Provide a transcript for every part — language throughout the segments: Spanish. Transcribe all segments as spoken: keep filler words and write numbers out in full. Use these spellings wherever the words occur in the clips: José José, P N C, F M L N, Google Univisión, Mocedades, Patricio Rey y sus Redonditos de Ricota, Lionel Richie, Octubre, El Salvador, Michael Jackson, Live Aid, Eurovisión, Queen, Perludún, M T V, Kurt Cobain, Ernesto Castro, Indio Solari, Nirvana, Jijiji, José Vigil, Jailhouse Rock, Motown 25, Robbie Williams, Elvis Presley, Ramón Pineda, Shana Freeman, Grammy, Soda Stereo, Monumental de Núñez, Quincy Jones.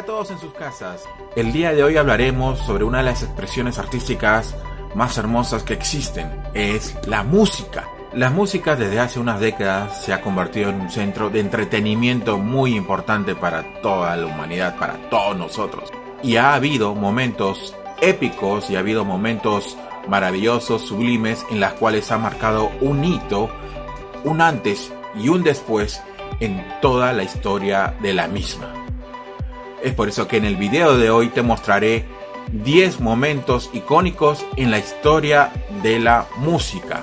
a todos en sus casas. El día de hoy hablaremos sobre una de las expresiones artísticas más hermosas que existen, es la música. La música desde hace unas décadas se ha convertido en un centro de entretenimiento muy importante para toda la humanidad, para todos nosotros. Y ha habido momentos épicos y ha habido momentos maravillosos, sublimes, en las cuales ha marcado un hito, un antes y un después en toda la historia de la misma. Es por eso que en el video de hoy te mostraré diez momentos icónicos en la historia de la música.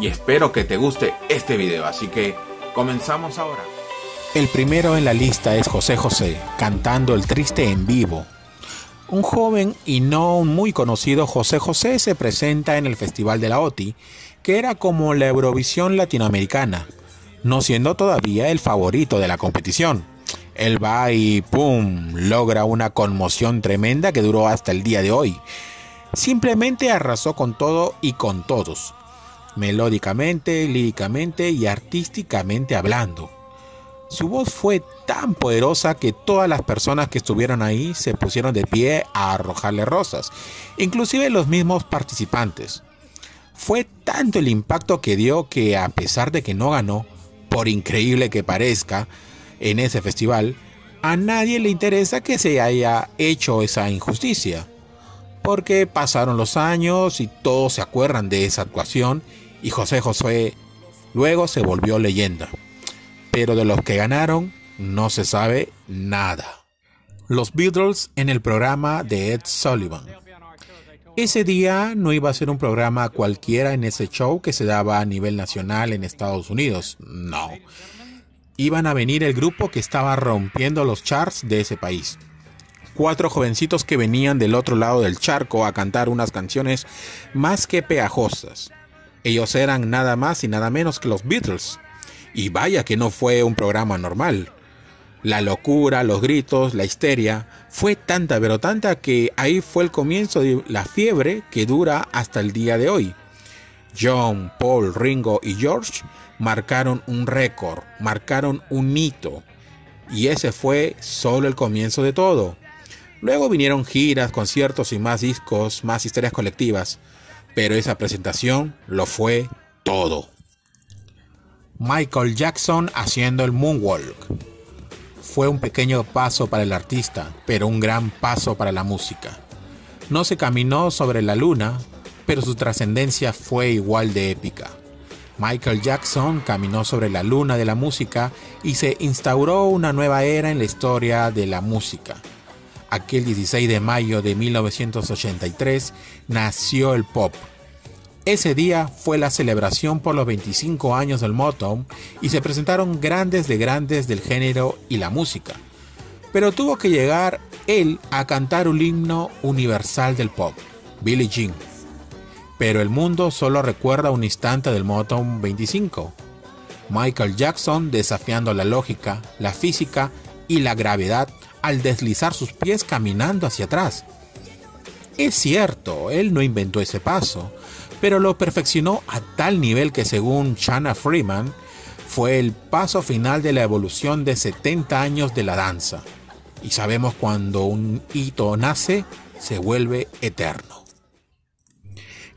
Y espero que te guste este video, así que comenzamos ahora. El primero en la lista es José José, cantando El Triste en vivo. Un joven y no muy conocido José José se presenta en el Festival de la O T I, que era como la Eurovisión latinoamericana, no siendo todavía el favorito de la competición. Él va y ¡pum!, logra una conmoción tremenda que duró hasta el día de hoy. Simplemente arrasó con todo y con todos. Melódicamente, líricamente y artísticamente hablando. Su voz fue tan poderosa que todas las personas que estuvieron ahí se pusieron de pie a arrojarle rosas, inclusive los mismos participantes. Fue tanto el impacto que dio que, a pesar de que no ganó, por increíble que parezca, en ese festival, a nadie le interesa que se haya hecho esa injusticia. Porque pasaron los años y todos se acuerdan de esa actuación y José José luego se volvió leyenda. Pero de los que ganaron no se sabe nada. Los Beatles en el programa de Ed Sullivan. Ese día no iba a ser un programa cualquiera en ese show que se daba a nivel nacional en Estados Unidos. No. Iban a venir el grupo que estaba rompiendo los charts de ese país. Cuatro jovencitos que venían del otro lado del charco a cantar unas canciones más que pegajosas. Ellos eran nada más y nada menos que los Beatles. Y vaya que no fue un programa normal. La locura, los gritos, la histeria, fue tanta pero tanta que ahí fue el comienzo de la fiebre que dura hasta el día de hoy. John, Paul, Ringo y George marcaron un récord, marcaron un hito. Y ese fue solo el comienzo de todo. Luego vinieron giras, conciertos y más discos, más historias colectivas, pero esa presentación lo fue todo. Michael Jackson haciendo el moonwalk. Fue un pequeño paso para el artista, pero un gran paso para la música. No se caminó sobre la luna, pero su trascendencia fue igual de épica. Michael Jackson caminó sobre la luna de la música y se instauró una nueva era en la historia de la música. Aquel dieciséis de mayo de mil novecientos ochenta y tres nació el pop. Ese día fue la celebración por los veinticinco años del Motown y se presentaron grandes de grandes del género y la música. Pero tuvo que llegar él a cantar un himno universal del pop, Billie Jean. Pero el mundo solo recuerda un instante del Motown veinticinco. Michael Jackson desafiando la lógica, la física y la gravedad al deslizar sus pies caminando hacia atrás. Es cierto, él no inventó ese paso, pero lo perfeccionó a tal nivel que, según Shana Freeman, fue el paso final de la evolución de setenta años de la danza. Y sabemos, cuando un hito nace, se vuelve eterno.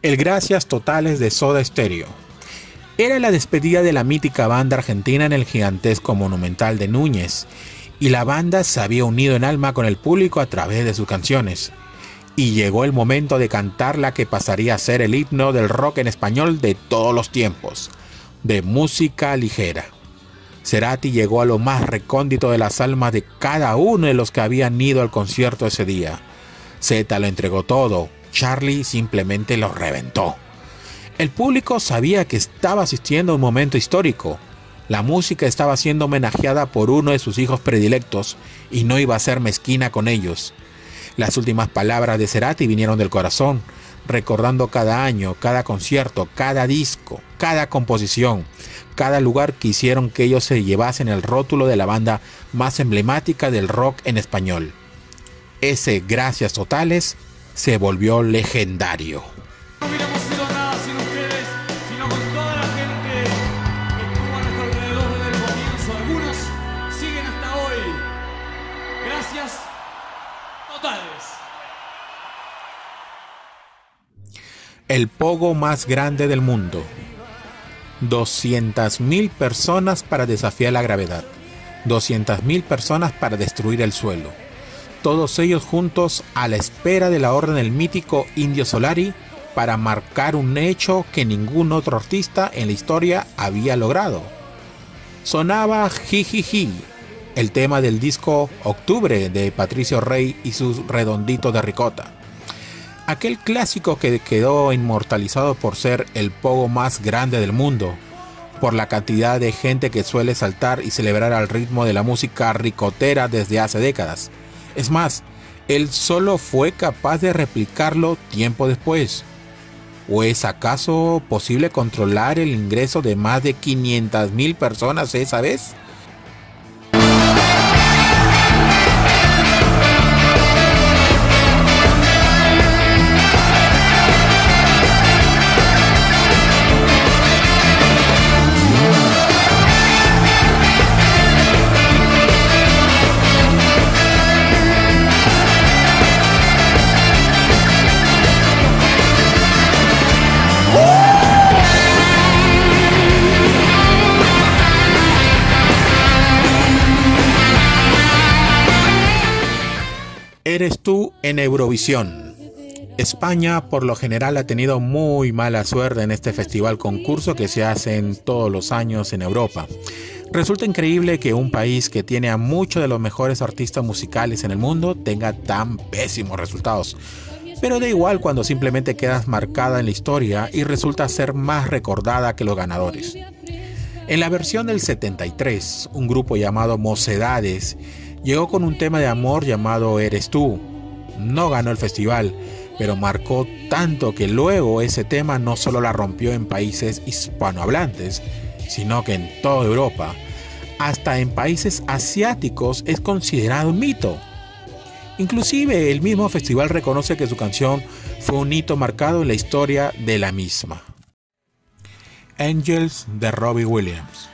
El gracias totales de Soda Stereo. Era la despedida de la mítica banda argentina en el gigantesco Monumental de Núñez, y la banda se había unido en alma con el público a través de sus canciones. Y llegó el momento de cantar la que pasaría a ser el himno del rock en español de todos los tiempos, de música ligera. Cerati llegó a lo más recóndito de las almas de cada uno de los que habían ido al concierto ese día. Zeta lo entregó todo, Charlie simplemente lo reventó. El público sabía que estaba asistiendo a un momento histórico. La música estaba siendo homenajeada por uno de sus hijos predilectos y no iba a ser mezquina con ellos. Las últimas palabras de Cerati vinieron del corazón, recordando cada año, cada concierto, cada disco, cada composición, cada lugar que hicieron que ellos se llevasen el rótulo de la banda más emblemática del rock en español. Ese gracias totales se volvió legendario. el pogo más grande del mundo. doscientas mil personas para desafiar la gravedad. doscientas mil personas para destruir el suelo. Todos ellos juntos a la espera de la orden del mítico Indio Solari para marcar un hecho que ningún otro artista en la historia había logrado. Sonaba Jijiji, el tema del disco Octubre de Patricio Rey y sus Redonditos de Ricota. Aquel clásico que quedó inmortalizado por ser el pogo más grande del mundo, por la cantidad de gente que suele saltar y celebrar al ritmo de la música ricotera desde hace décadas. Es más, él solo fue capaz de replicarlo tiempo después. ¿O es acaso posible controlar el ingreso de más de quinientas mil personas esa vez? Eres tú en Eurovisión. España por lo general ha tenido muy mala suerte en este festival concurso que se hace todos los años en Europa. Resulta increíble que un país que tiene a muchos de los mejores artistas musicales en el mundo tenga tan pésimos resultados. Pero da igual cuando simplemente quedas marcada en la historia y resulta ser más recordada que los ganadores. En la versión del setenta y tres, un grupo llamado Mocedades llegó con un tema de amor llamado Eres tú. No ganó el festival, pero marcó tanto que luego ese tema no solo la rompió en países hispanohablantes, sino que en toda Europa. Hasta en países asiáticos es considerado un mito. Inclusive el mismo festival reconoce que su canción fue un hito marcado en la historia de la misma. Angels de Robbie Williams.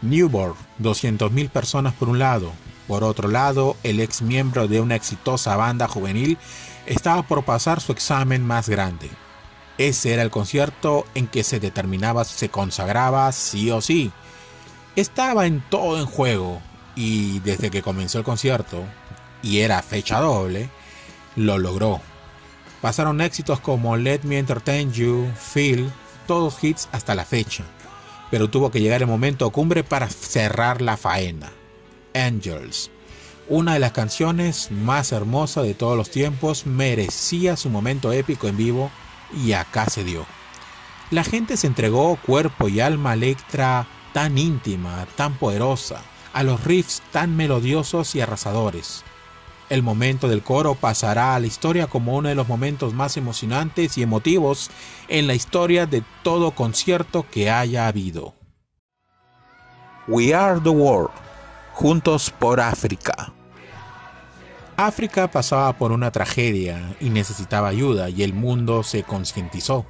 Newborn, doscientas mil personas por un lado. Por otro lado, el ex miembro de una exitosa banda juvenil estaba por pasar su examen más grande. Ese era el concierto en que se determinaba si se consagraba sí o sí. Estaba en todo en juego y desde que comenzó el concierto, y era fecha doble, lo logró. Pasaron éxitos como Let Me Entertain You, Feel, todos hits hasta la fecha. Pero tuvo que llegar el momento cumbre para cerrar la faena. Angels, una de las canciones más hermosas de todos los tiempos, merecía su momento épico en vivo y acá se dio. La gente se entregó cuerpo y alma a la letra tan íntima, tan poderosa, a los riffs tan melodiosos y arrasadores. El momento del coro pasará a la historia como uno de los momentos más emocionantes y emotivos en la historia de todo concierto que haya habido. We Are The World, juntos por África. África pasaba por una tragedia y necesitaba ayuda y el mundo se concientizó.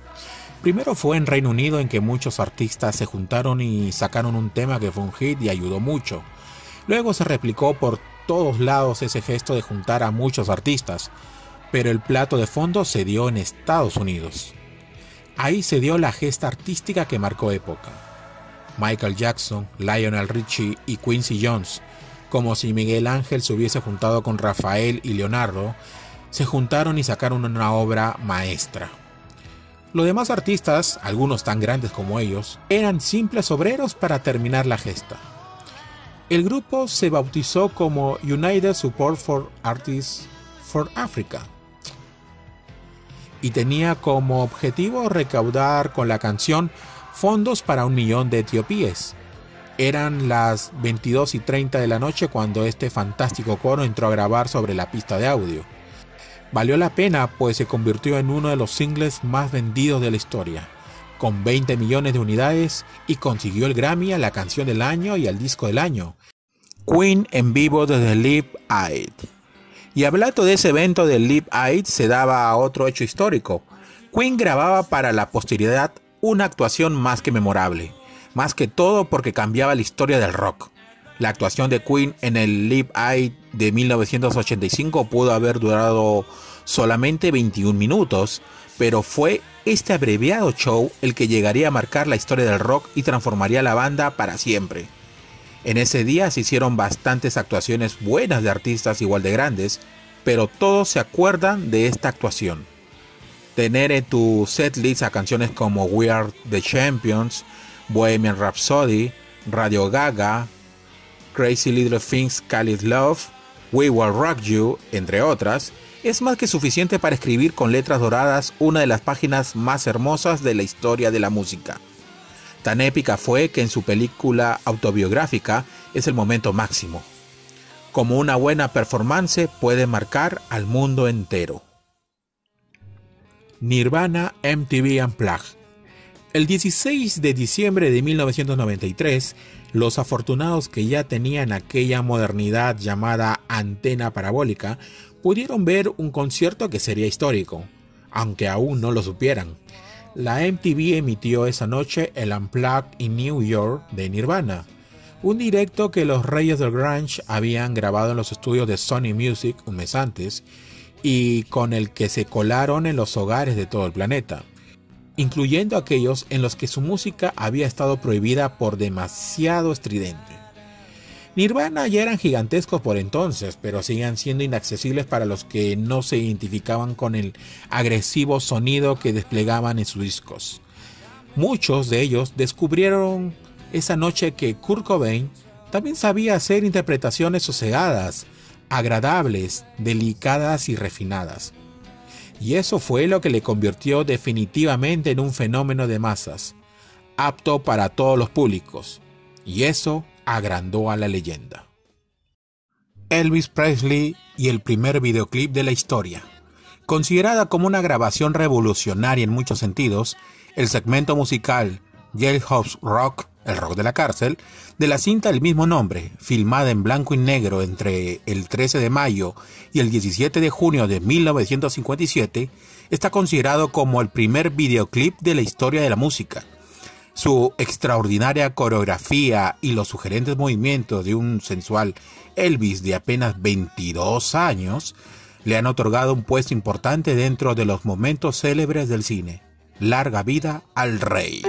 Primero fue en Reino Unido en que muchos artistas se juntaron y sacaron un tema que fue un hit y ayudó mucho. Luego se replicó por todos lados ese gesto de juntar a muchos artistas, pero el plato de fondo se dio en Estados Unidos. Ahí se dio la gesta artística que marcó época. Michael Jackson, Lionel Richie y Quincy Jones, como si Miguel Ángel se hubiese juntado con Rafael y Leonardo, se juntaron y sacaron una obra maestra. Los demás artistas, algunos tan grandes como ellos, eran simples obreros para terminar la gesta. El grupo se bautizó como United Support for Artists for Africa y tenía como objetivo recaudar con la canción fondos para un millón de etiopíes. Eran las veintidós y treinta de la noche cuando este fantástico coro entró a grabar sobre la pista de audio. Valió la pena, pues se convirtió en uno de los singles más vendidos de la historia, con veinte millones de unidades, y consiguió el Grammy a la canción del año y al disco del año. Queen en vivo desde Live Aid. Y hablando de ese evento de Live Aid, se daba otro hecho histórico. Queen grababa para la posteridad una actuación más que memorable, más que todo porque cambiaba la historia del rock. La actuación de Queen en el Live Aid de mil novecientos ochenta y cinco pudo haber durado solamente veintiún minutos, pero fue este abreviado show el que llegaría a marcar la historia del rock y transformaría a la banda para siempre. En ese día se hicieron bastantes actuaciones buenas de artistas igual de grandes, pero todos se acuerdan de esta actuación. Tener en tu setlist a canciones como We Are The Champions, Bohemian Rhapsody, Radio Gaga, Crazy Little Things Call It Love, We Will Rock You, entre otras, es más que suficiente para escribir con letras doradas una de las páginas más hermosas de la historia de la música. Tan épica fue que en su película autobiográfica es el momento máximo. Como una buena performance puede marcar al mundo entero. Nirvana M T V Unplugged. El dieciséis de diciembre de mil novecientos noventa y tres, los afortunados que ya tenían aquella modernidad llamada antena parabólica pudieron ver un concierto que sería histórico, aunque aún no lo supieran. La M T V emitió esa noche el Unplugged in New York de Nirvana, un directo que los reyes del grunge habían grabado en los estudios de Sony Music un mes antes y con el que se colaron en los hogares de todo el planeta, incluyendo aquellos en los que su música había estado prohibida por demasiado estridente. Nirvana ya eran gigantescos por entonces, pero seguían siendo inaccesibles para los que no se identificaban con el agresivo sonido que desplegaban en sus discos. Muchos de ellos descubrieron esa noche que Kurt Cobain también sabía hacer interpretaciones sosegadas, agradables, delicadas y refinadas. Y eso fue lo que le convirtió definitivamente en un fenómeno de masas, apto para todos los públicos. Y eso agrandó a la leyenda. Elvis Presley y el primer videoclip de la historia. Considerada como una grabación revolucionaria en muchos sentidos, el segmento musical Jailhouse Rock, el rock de la cárcel, de la cinta del mismo nombre, filmada en blanco y negro entre el trece de mayo y el diecisiete de junio de mil novecientos cincuenta y siete, está considerado como el primer videoclip de la historia de la música. Su extraordinaria coreografía y los sugerentes movimientos de un sensual Elvis de apenas veintidós años le han otorgado un puesto importante dentro de los momentos célebres del cine. Larga vida al rey.